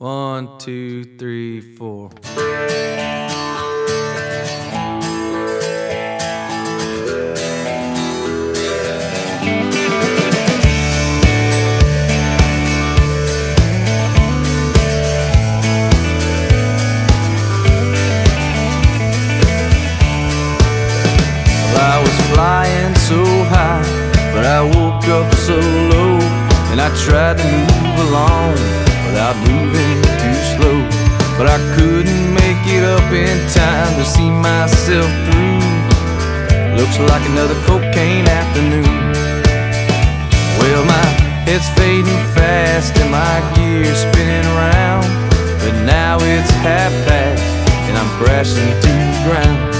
One, two, three, four. Flying so high, but I woke up so low, and I tried to move along without moving too slow, but I couldn't make it up in time to see myself through. Looks like another cocaine afternoon. Well, my head's fading fast and my gear's spinning round, but now it's half past and I'm crashing to the ground.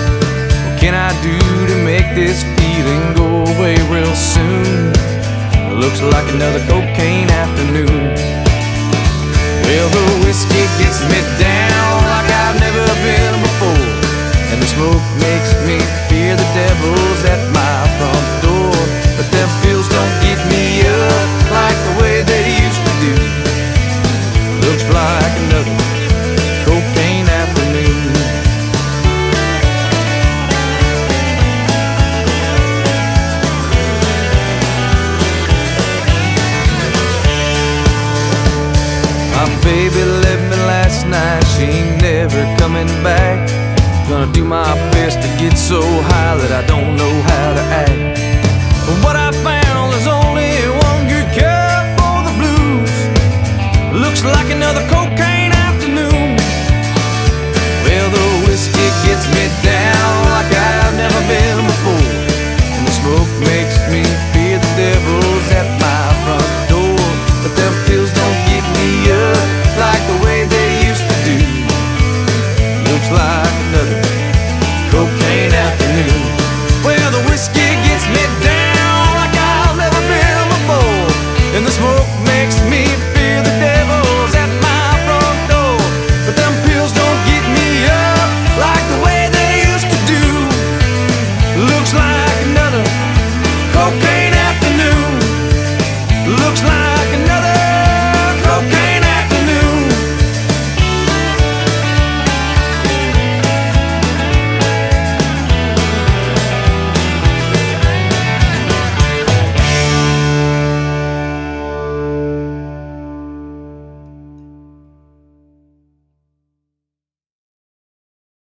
What can I do to make this feeling go away real soon? Looks like another cocaine afternoon. Well, the whiskey gets me down like I've never been before, and the smoke makes me fear the devil's at my front door. But them pills don't get me up like the way they used to do. Looks like another cocaine afternoon. My baby left me last night, she ain't never coming back. Gonna do my best to get so high that I don't know how to act. But what I found is only one good cure for the blues. Looks like another cocaine afternoon. Well, the whiskey gets me down like I've never been before, and the smoke makes me fear the devil's at my front door. But them pills don't get me up like the way they used to do. Looks like another cocaine afternoon. Well, the whiskey gets me down like I've never been before, and the smoke makes me fear the devil's at my front door. But them pills don't get me up like the way they used to do. Looks like another cocaine.